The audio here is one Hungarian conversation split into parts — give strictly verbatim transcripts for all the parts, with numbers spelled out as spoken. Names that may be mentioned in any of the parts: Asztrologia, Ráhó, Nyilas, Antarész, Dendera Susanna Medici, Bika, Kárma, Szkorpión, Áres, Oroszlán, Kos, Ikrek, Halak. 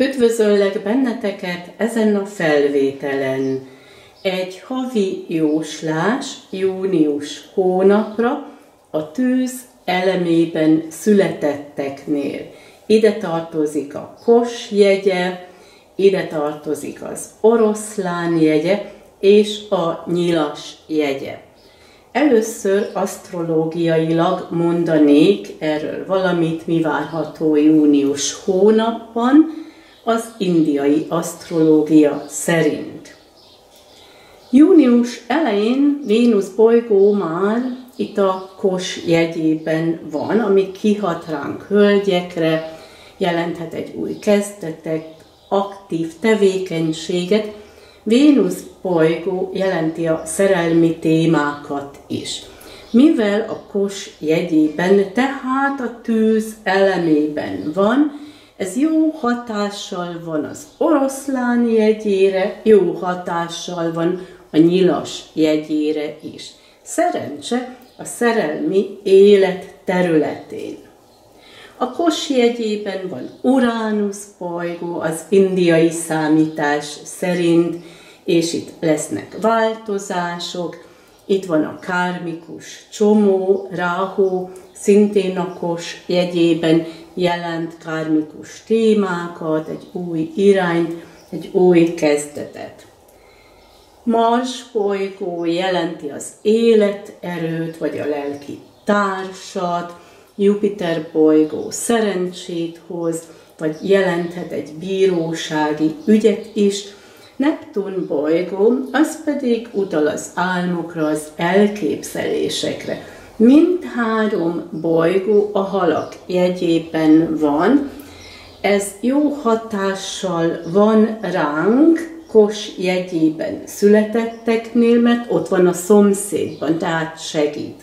Üdvözöllek benneteket ezen a felvételen. Egy havi jóslás június hónapra a tűz elemében születetteknél. Ide tartozik a kos jegye, ide tartozik az oroszlán jegye és a nyilas jegye. Először asztrológiailag mondanék erről valamit, mi várható június hónapban, az indiai asztrológia szerint. Június elején Vénusz bolygó már itt a kos jegyében van, ami kihat ránk hölgyekre, jelenthet egy új kezdetet, aktív tevékenységet. Vénusz bolygó jelenti a szerelmi témákat is. Mivel a kos jegyében, tehát a tűz elemében van, ez jó hatással van az oroszlán jegyére, jó hatással van a nyilas jegyére is. Szerencse a szerelmi élet területén. A kos jegyében van Uránusz bolygó az indiai számítás szerint, és itt lesznek változások. Itt van a kármikus csomó, Ráhó, szintén a kos jegyében jelent kármikus témákat, egy új irányt, egy új kezdetet. Mars bolygó jelenti az életerőt, vagy a lelki társat, Jupiter bolygó szerencsét hoz, vagy jelenthet egy bírósági ügyet is. Neptun bolygó, az pedig utal az álmokra, az elképzelésekre. Mindhárom bolygó a halak jegyében van, ez jó hatással van ránk, kos jegyében születetteknél, mert ott van a szomszédban, tehát segít.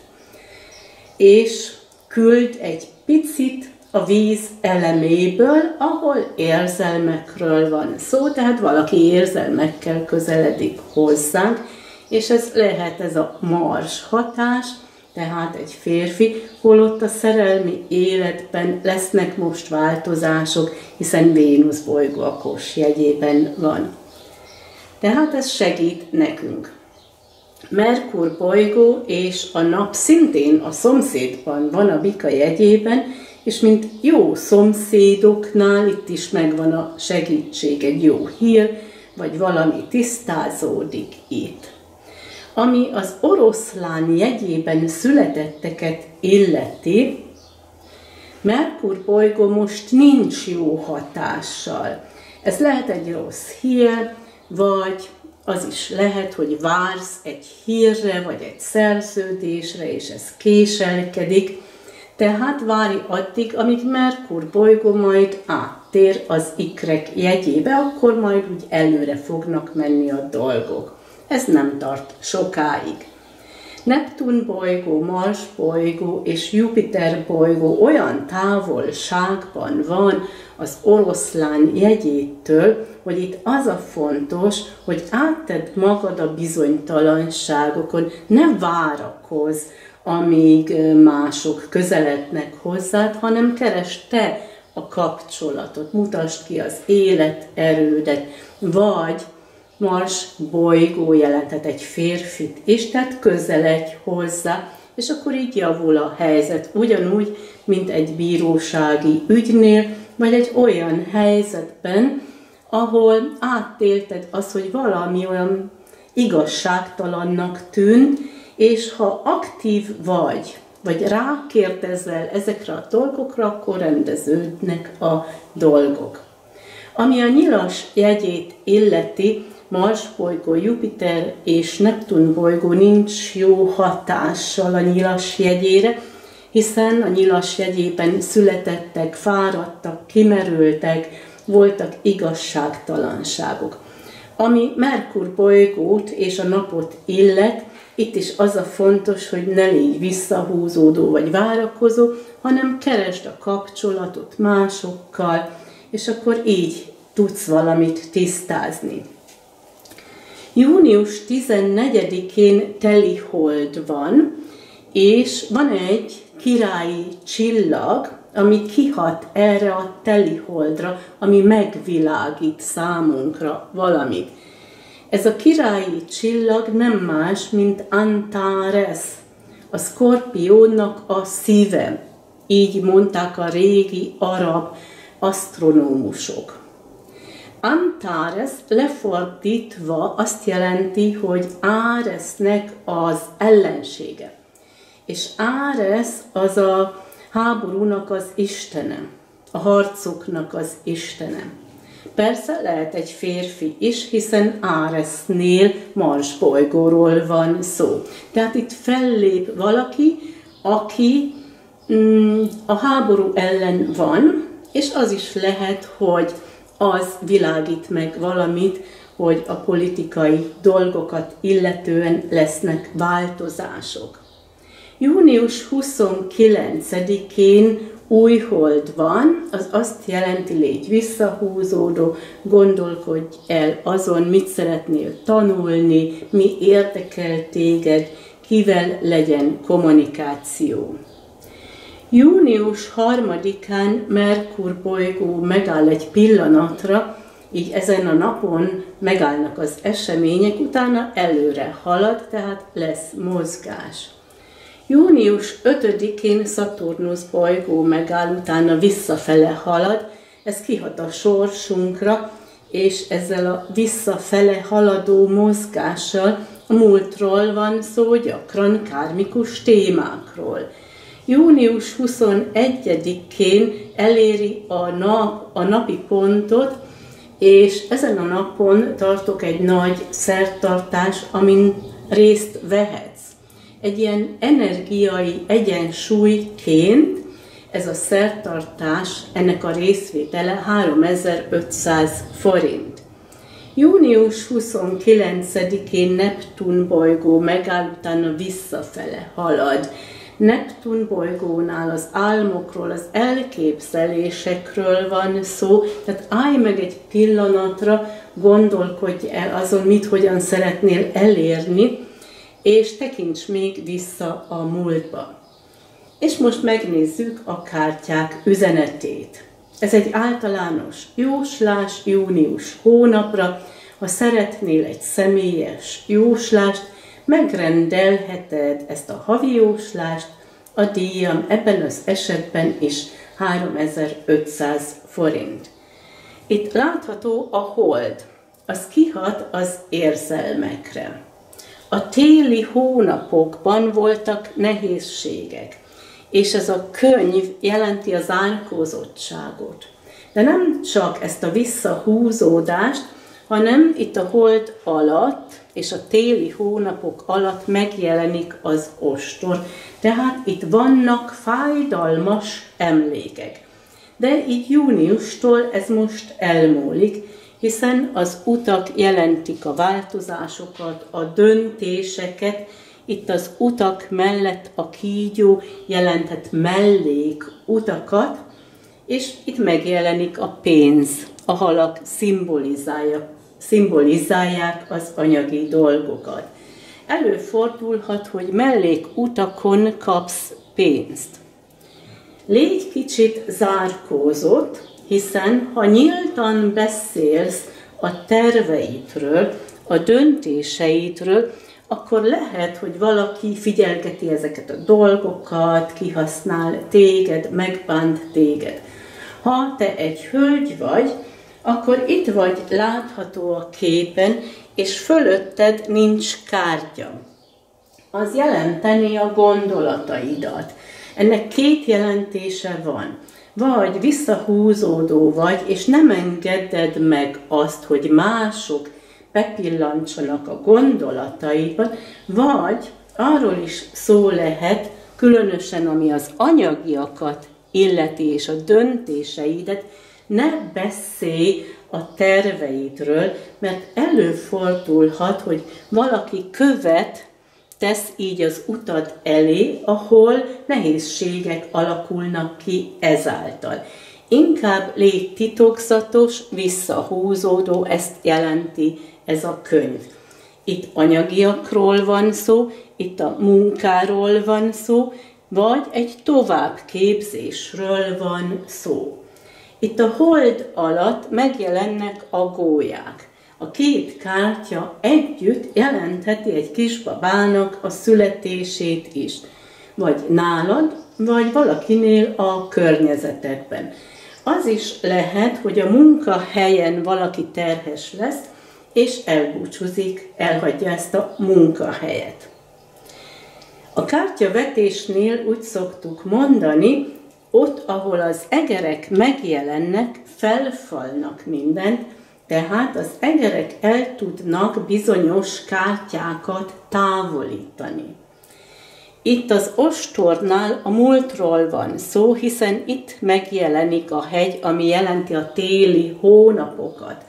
És küld egy picit a víz eleméből, ahol érzelmekről van szó, tehát valaki érzelmekkel közeledik hozzánk, és ez lehet ez a Mars hatás, tehát egy férfi, holott a szerelmi életben lesznek most változások, hiszen Vénusz bolygó a kos jegyében van. Tehát ez segít nekünk. Merkur bolygó és a nap szintén a szomszédban van, a Bika jegyében, és mint jó szomszédoknál itt is megvan a segítség, egy jó hír, vagy valami tisztázódik itt. Ami az oroszlán jegyében születetteket illeti, Merkur bolygó most nincs jó hatással. Ez lehet egy rossz hír, vagy az is lehet, hogy vársz egy hírre, vagy egy szerződésre, és ez késelkedik. Tehát várj addig, amíg Merkur bolygó majd áttér az ikrek jegyébe, akkor majd úgy előre fognak menni a dolgok. Ez nem tart sokáig. Neptun bolygó, Mars bolygó és Jupiter bolygó olyan távolságban van az oroszlán jegyétől, hogy itt az a fontos, hogy áttedd magad a bizonytalanságokon, ne várakozz, amíg mások közelednek hozzád, hanem keresd te a kapcsolatot, mutasd ki az életerődet, vagy Mars bolygó jelenthet egy férfit is, tehát közeledj hozzá, és akkor így javul a helyzet, ugyanúgy, mint egy bírósági ügynél, vagy egy olyan helyzetben, ahol áttélted az, hogy valami olyan igazságtalannak tűnt, és ha aktív vagy, vagy rákérdezel ezekre a dolgokra, akkor rendeződnek a dolgok. Ami a nyilas jegyét illeti, Mars bolygó, Jupiter és Neptun bolygó nincs jó hatással a nyilas jegyére, hiszen a nyilas jegyében születettek, fáradtak, kimerültek, voltak igazságtalanságok. Ami Merkur bolygót és a napot illet, itt is az a fontos, hogy ne légy visszahúzódó vagy várakozó, hanem keresd a kapcsolatot másokkal, és akkor így tudsz valamit tisztázni. június tizennegyedikén telihold van, és van egy királyi csillag, ami kihat erre a teliholdra, ami megvilágít számunkra valamit. Ez a királyi csillag nem más, mint Antarész, a szkorpiónak a szíve. Így mondták a régi arab asztronómusok. Antarész lefordítva azt jelenti, hogy Áresnek az ellensége. És Áres az a háborúnak az istene, a harcoknak az istene. Persze lehet egy férfi is, hiszen Áresnél Mars bolygóról van szó. Tehát itt fellép valaki, aki mm, a háború ellen van, és az is lehet, hogy az világít meg valamit, hogy a politikai dolgokat illetően lesznek változások. június huszonkilencedikén új hold van, az azt jelenti, légy visszahúzódó, gondolkodj el azon, mit szeretnél tanulni, mi érdekel téged, kivel legyen kommunikáció. június harmadikán Merkur bolygó megáll egy pillanatra, így ezen a napon megállnak az események, utána előre halad, tehát lesz mozgás. június ötödikén Szaturnusz bolygó megáll, utána visszafele halad, ez kihat a sorsunkra, és ezzel a visszafele haladó mozgással a múltról van szó, gyakran kármikus témákról. június huszonegyedikén eléri a nap a napi pontot, és ezen a napon tartok egy nagy szertartás, amin részt vehetsz. Egy ilyen energiai egyensúlyként ez a szertartás, ennek a részvétele háromezer-ötszáz forint. június huszonkilencedikén Neptun bolygó megáll, utána visszafele halad. Neptun bolygónál az álmokról, az elképzelésekről van szó, tehát állj meg egy pillanatra, gondolkodj el azon, mit, hogyan szeretnél elérni, és tekints még vissza a múltba. És most megnézzük a kártyák üzenetét. Ez egy általános jóslás június hónapra. Ha szeretnél egy személyes jóslást, megrendelheted ezt a havi jóslást, a díjam ebben az esetben is háromezer-ötszáz forint. Itt látható a hold, az kihat az érzelmekre. A téli hónapokban voltak nehézségek, és ez a könyv jelenti az árkózottságot. De nem csak ezt a visszahúzódást, hanem itt a hold alatt és a téli hónapok alatt megjelenik az ostor. Tehát itt vannak fájdalmas emlékek. De így júniustól ez most elmúlik, hiszen az utak jelentik a változásokat, a döntéseket. Itt az utak mellett a kígyó jelenthet mellékutakat, és itt megjelenik a pénz. A halak szimbolizálja, szimbolizálják az anyagi dolgokat. Előfordulhat, hogy mellékutakon kapsz pénzt. Légy kicsit zárkózott, hiszen ha nyíltan beszélsz a terveidről, a döntéseidről, akkor lehet, hogy valaki figyelgeti ezeket a dolgokat, kihasznál téged, megbánt téged. Ha te egy hölgy vagy, akkor itt vagy látható a képen, és fölötted nincs kártya. Az jelenteni a gondolataidat. Ennek két jelentése van. Vagy visszahúzódó vagy, és nem engeded meg azt, hogy mások bepillantsanak a gondolataidba, vagy arról is szó lehet, különösen ami az anyagiakat illeti és a döntéseidet, ne beszélj a terveidről, mert előfordulhat, hogy valaki követ tesz így az utad elé, ahol nehézségek alakulnak ki ezáltal. Inkább légy titokzatos, visszahúzódó, ezt jelenti ez a könyv. Itt anyagiakról van szó, itt a munkáról van szó, vagy egy továbbképzésről van szó. Itt a hold alatt megjelennek a gólyák. A két kártya együtt jelentheti egy kisbabának a születését is, vagy nálad, vagy valakinél a környezetedben. Az is lehet, hogy a munkahelyen valaki terhes lesz, és elbúcsúzik, elhagyja ezt a munkahelyet. A kártyavetésnél úgy szoktuk mondani, ott, ahol az egerek megjelennek, felfalnak mindent, tehát az egerek el tudnak bizonyos kártyákat távolítani. Itt az ostornál a múltról van szó, hiszen itt megjelenik a hegy, ami jelenti a téli hónapokat.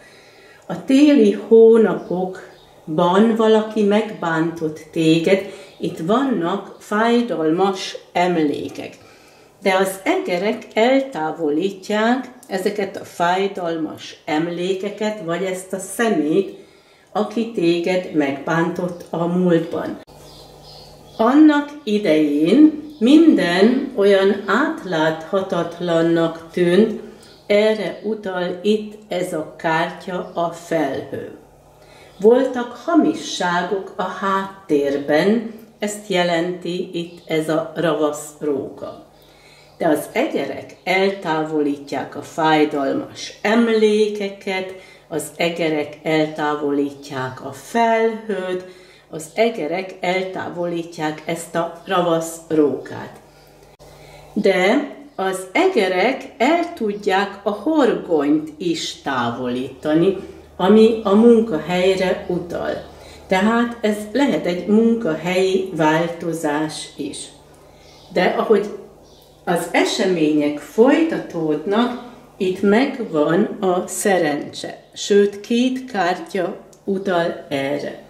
A téli hónapokban valaki megbántott téged, itt vannak fájdalmas emlékek. De az egerek eltávolítják ezeket a fájdalmas emlékeket, vagy ezt a szemét, aki téged megbántott a múltban. Annak idején minden olyan átláthatatlannak tűnt, erre utal itt ez a kártya, a felhő. Voltak hamisságok a háttérben, ezt jelenti itt ez a ravasz róka. De az egerek eltávolítják a fájdalmas emlékeket, az egerek eltávolítják a felhőt, az egerek eltávolítják ezt a ravasz rókát. De az egerek el tudják a horgonyt is távolítani, ami a munkahelyre utal. Tehát ez lehet egy munkahelyi változás is. De ahogy az események folytatódnak, itt megvan a szerencse, sőt két kártya utal erre.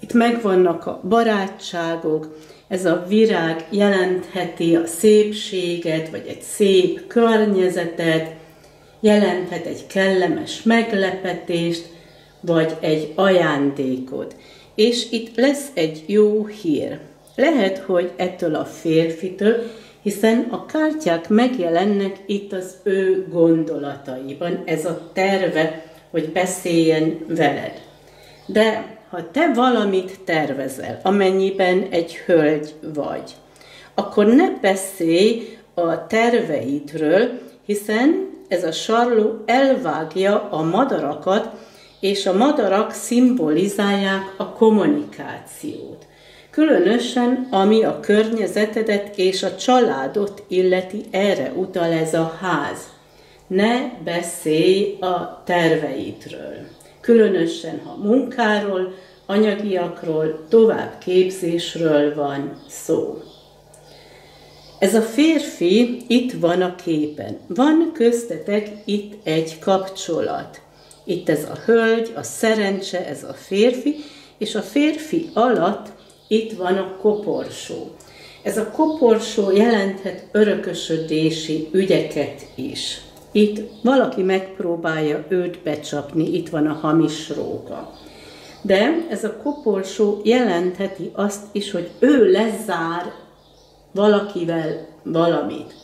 Itt megvannak a barátságok, ez a virág jelentheti a szépséget, vagy egy szép környezetet, jelenthet egy kellemes meglepetést, vagy egy ajándékot. És itt lesz egy jó hír. Lehet, hogy ettől a férfitől, hiszen a kártyák megjelennek itt az ő gondolataiban, ez a terve, hogy beszéljen veled. De ha te valamit tervezel, amennyiben egy hölgy vagy, akkor ne beszélj a terveidről, hiszen ez a sarló elvágja a madarakat, és a madarak szimbolizálják a kommunikációt. Különösen, ami a környezetedet és a családot illeti, erre utal ez a ház. Ne beszélj a terveidről. Különösen, ha munkáról, anyagiakról, továbbképzésről van szó. Ez a férfi itt van a képen. Van köztetek itt egy kapcsolat. Itt ez a hölgy, a szerencse, ez a férfi, és a férfi alatt itt van a koporsó. Ez a koporsó jelenthet örökösödési ügyeket is. Itt valaki megpróbálja őt becsapni, itt van a hamis róka. De ez a koporsó jelentheti azt is, hogy ő lezár valakivel valamit.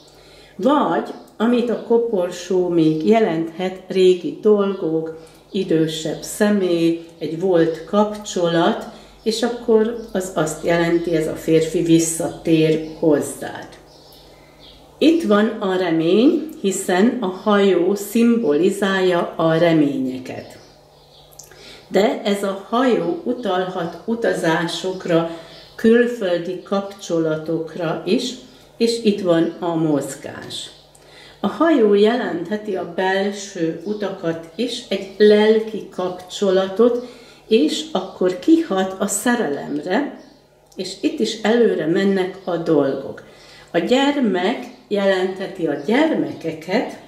Vagy, amit a koporsó még jelenthet, régi dolgok, idősebb személy, egy volt kapcsolat, és akkor az azt jelenti, ez a férfi visszatér hozzád. Itt van a remény, hiszen a hajó szimbolizálja a reményeket. De ez a hajó utalhat utazásokra, külföldi kapcsolatokra is, és itt van a mozgás. A hajó jelentheti a belső utakat is, egy lelki kapcsolatot, és akkor kihat a szerelemre, és itt is előre mennek a dolgok. A gyermek jelentheti a gyermekeket,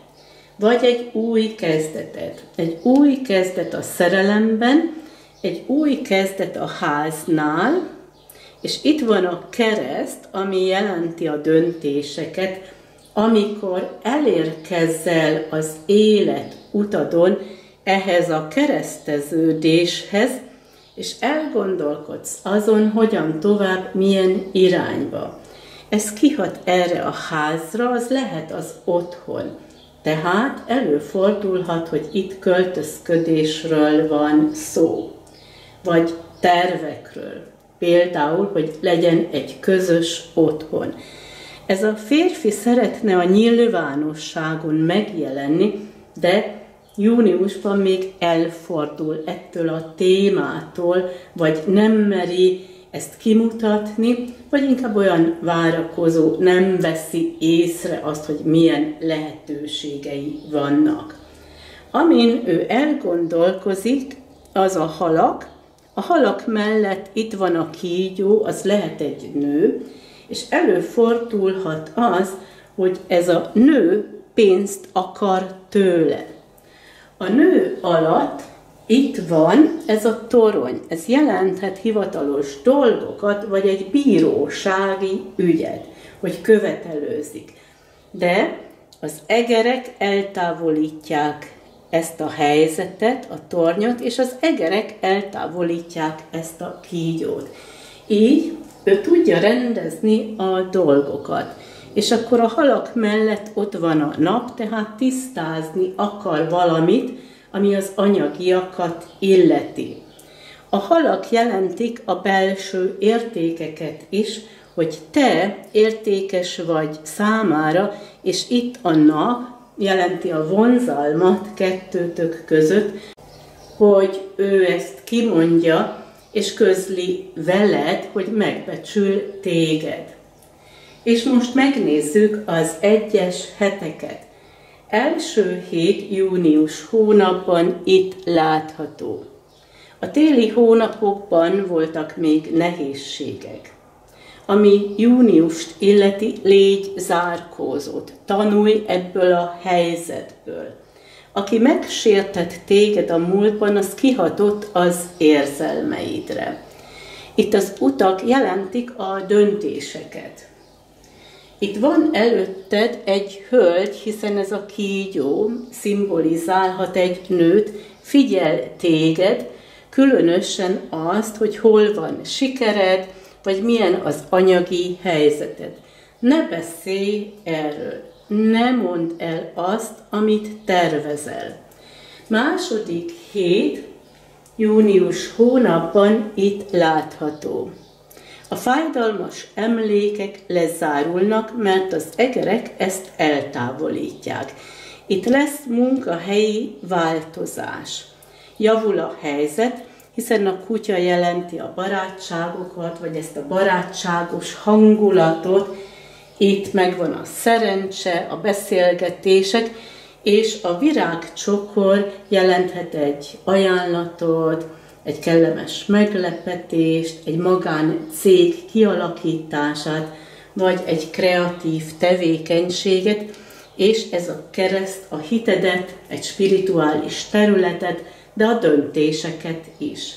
vagy egy új kezdetet. Egy új kezdet a szerelemben, egy új kezdet a háznál, és itt van a kereszt, ami jelenti a döntéseket, amikor elérkezzel az élet utadon, ehhez a kereszteződéshez, és elgondolkodsz azon, hogyan tovább, milyen irányba. ez kihat erre a házra, az lehet az otthon. Tehát előfordulhat, hogy itt költözködésről van szó, vagy tervekről. Például, hogy legyen egy közös otthon. Ez a férfi szeretne a nyilvánosságon megjelenni, de júniusban még elfordul ettől a témától, vagy nem meri ezt kimutatni, vagy inkább olyan várakozó, nem veszi észre azt, hogy milyen lehetőségei vannak. Amin ő elgondolkozik, az a halak. A halak mellett itt van a kígyó, az lehet egy nő, és előfordulhat az, hogy ez a nő pénzt akar tőle. A nő alatt itt van ez a torony, ez jelenthet hivatalos dolgokat, vagy egy bírósági ügyet, hogy követelőzik. De az egerek eltávolítják ezt a helyzetet, a tornyot, és az egerek eltávolítják ezt a kígyót. Így ő tudja rendezni a dolgokat. És akkor a halak mellett ott van a nap, tehát tisztázni akar valamit, ami az anyagiakat illeti. A halak jelentik a belső értékeket is, hogy te értékes vagy számára, és itt a nap jelenti a vonzalmat kettőtök között, hogy ő ezt kimondja, és közli veled, hogy megbecsül téged. És most megnézzük az egyes heteket. Első hét június hónapban itt látható. A téli hónapokban voltak még nehézségek. Ami júniust illeti, légy zárkózott, tanulj ebből a helyzetből. Aki megsértett téged a múltban, az kihatott az érzelmeidre. Itt az utak jelentik a döntéseket. Itt van előtted egy hölgy, hiszen ez a kígyó szimbolizálhat egy nőt, figyel téged, különösen azt, hogy hol van sikered, vagy milyen az anyagi helyzeted. Ne beszélj erről, ne mondd el azt, amit tervezel. Második hét, június hónapban itt látható. A fájdalmas emlékek lezárulnak, mert az egerek ezt eltávolítják. Itt lesz munkahelyi változás. Javul a helyzet, hiszen a kutya jelenti a barátságokat, vagy ezt a barátságos hangulatot. Itt megvan a szerencse, a beszélgetések, és a virágcsokor jelenthet egy ajánlatot, egy kellemes meglepetést, egy magáncég kialakítását, vagy egy kreatív tevékenységet, és ez a kereszt a hitedet, egy spirituális területet, de a döntéseket is.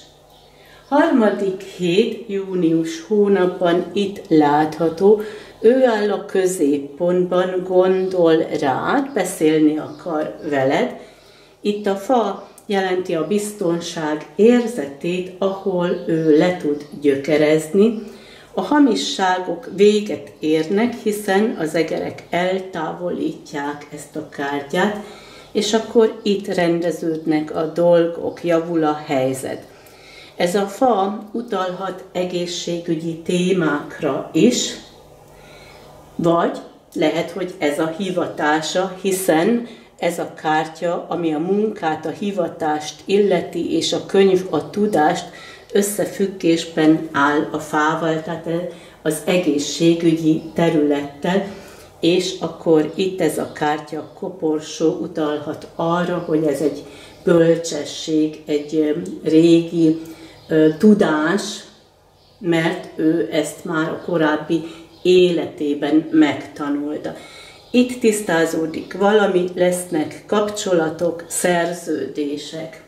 Harmadik hét, június hónapban itt látható, ő áll a középpontban, gondol rád, beszélni akar veled. Itt a fa jelenti a biztonság érzetét, ahol ő le tud gyökerezni. A hamisságok véget érnek, hiszen az egerek eltávolítják ezt a kártyát, és akkor itt rendeződnek a dolgok, javul a helyzet. Ez a fa utalhat egészségügyi témákra is, vagy lehet, hogy ez a hivatása, hiszen ez a kártya, ami a munkát, a hivatást illeti, és a könyv, a tudást összefüggésben áll a fával, tehát az egészségügyi területtel, és akkor itt ez a kártya koporsó utalhat arra, hogy ez egy bölcsesség, egy régi tudás, mert ő ezt már a korábbi életében megtanulta. Itt tisztázódik valami, lesznek kapcsolatok, szerződések.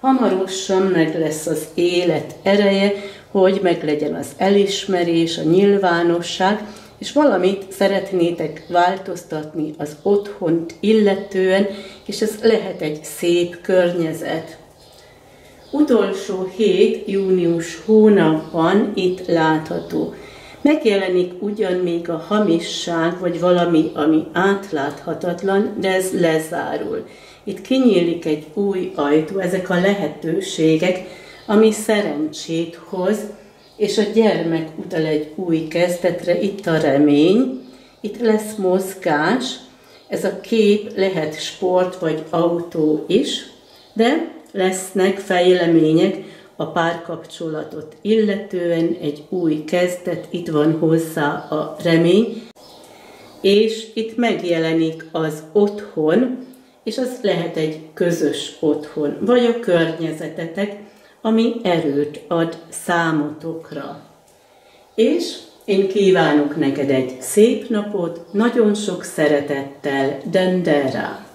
Hamarosan meg lesz az élet ereje, hogy meglegyen az elismerés, a nyilvánosság, és valamit szeretnétek változtatni az otthont illetően, és ez lehet egy szép környezet. Utolsó hét, június hónapban itt látható. Megjelenik ugyan még a hamisság, vagy valami, ami átláthatatlan, de ez lezárul. Itt kinyílik egy új ajtó, ezek a lehetőségek, ami szerencsét hoz, és a gyermek utal egy új kezdetre, itt a remény, itt lesz mozgás, ez a kép lehet sport vagy autó is, de lesznek fejlemények a párkapcsolatot illetően, egy új kezdet, itt van hozzá a remény, és itt megjelenik az otthon, és az lehet egy közös otthon, vagy a környezetetek, ami erőt ad számotokra. És én kívánok neked egy szép napot, nagyon sok szeretettel, Dendera!